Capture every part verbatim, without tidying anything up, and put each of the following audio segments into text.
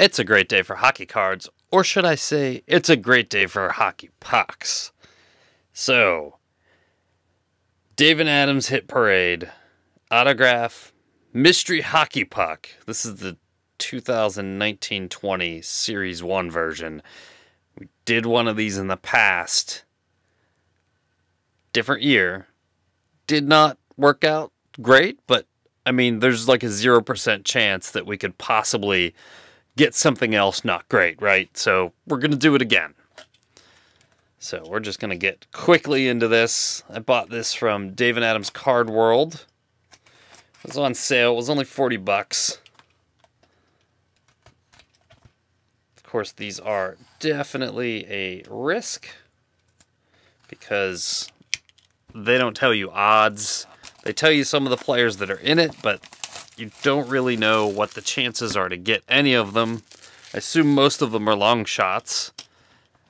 It's a great day for hockey cards, or should I say, it's a great day for hockey pucks. So, Dave and Adam's Hit Parade, autograph, mystery hockey puck. This is the two thousand nineteen twenty Series one version. We did one of these in the past. Different year. Did not work out great, but I mean, there's like a zero percent chance that we could possibly get something else not great, right? So we're going to do it again. So we're just going to get quickly into this. I bought this from Dave and Adam's Card World. It was on sale. It was only forty bucks. Of course, these are definitely a risk because they don't tell you odds. They tell you some of the players that are in it, but you don't really know what the chances are to get any of them. I assume most of them are long shots.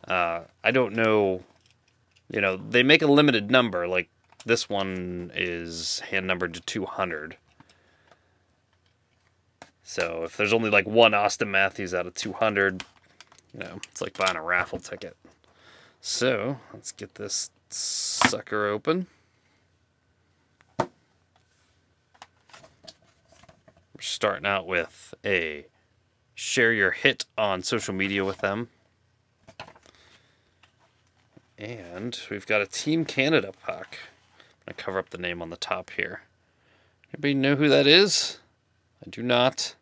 Uh, I don't know, you know, they make a limited number. Like this one is hand numbered to two hundred. So if there's only like one Austin Matthews out of two hundred, you know, it's like buying a raffle ticket. So let's get this sucker open. We're starting out with a share your hit on social media with them. And we've got a Team Canada puck. I'm going to cover up the name on the top here. Anybody know who that is? I do not.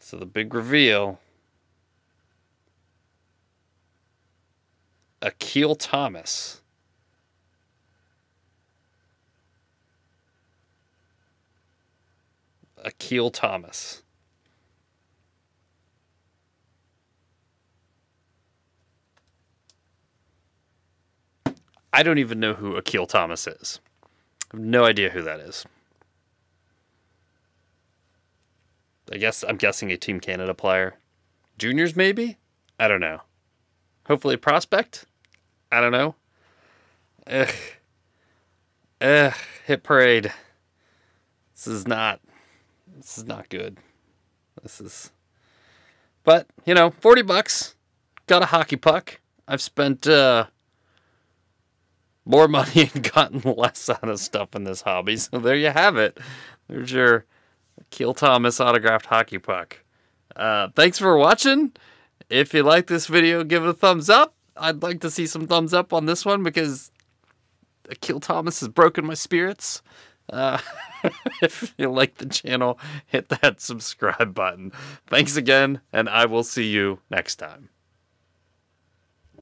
So the big reveal. Akil Thomas. Akil Thomas. I don't even know who Akil Thomas is. I have no idea who that is. I guess I'm guessing a Team Canada player. Juniors maybe? I don't know. Hopefully a prospect? I don't know. Ugh. Ugh. Hit Parade. This is not... This is not good. This is, but you know, forty bucks, got a hockey puck. I've spent uh, more money and gotten less out of stuff in this hobby. So there you have it. There's your Akil Thomas autographed hockey puck. Uh, thanks for watching. If you like this video, give it a thumbs up. I'd like to see some thumbs up on this one because Akil Thomas has broken my spirits. Uh, if you like the channel, hit that subscribe button. Thanks again, and I will see you next time.